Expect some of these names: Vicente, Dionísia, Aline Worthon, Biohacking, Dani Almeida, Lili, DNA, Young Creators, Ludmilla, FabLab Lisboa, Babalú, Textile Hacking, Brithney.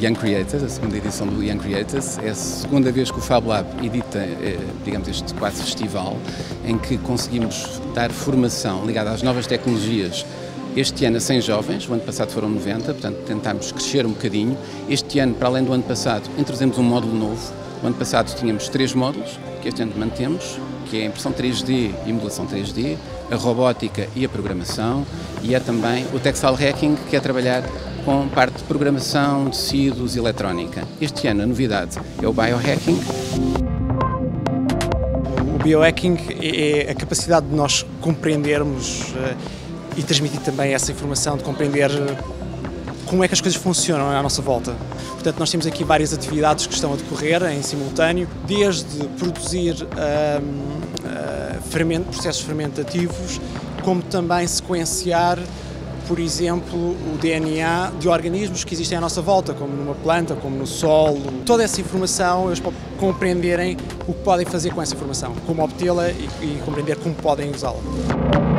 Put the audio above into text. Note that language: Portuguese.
Young Creators, a segunda edição do Young Creators. É a segunda vez que o FabLab edita, digamos, este quase festival, em que conseguimos dar formação ligada às novas tecnologias. Este ano a 100 jovens, o ano passado foram 90, portanto tentámos crescer um bocadinho. Este ano, para além do ano passado, introduzimos um módulo novo. O ano passado tínhamos 3 módulos, que este ano mantemos, que é a impressão 3D e modelação 3D, a robótica e a programação, e é também o Textile Hacking, que é trabalhar com parte de programação, tecidos, eletrónica. Este ano a novidade é o Biohacking. O Biohacking é a capacidade de nós compreendermos e transmitir também essa informação, de compreender como é que as coisas funcionam à nossa volta. Portanto, nós temos aqui várias atividades que estão a decorrer em simultâneo, desde produzir processos fermentativos, como também sequenciar, por exemplo, o DNA de organismos que existem à nossa volta, como numa planta, como no solo. Toda essa informação, eles podem compreenderem o que podem fazer com essa informação, como obtê-la e compreender como podem usá-la.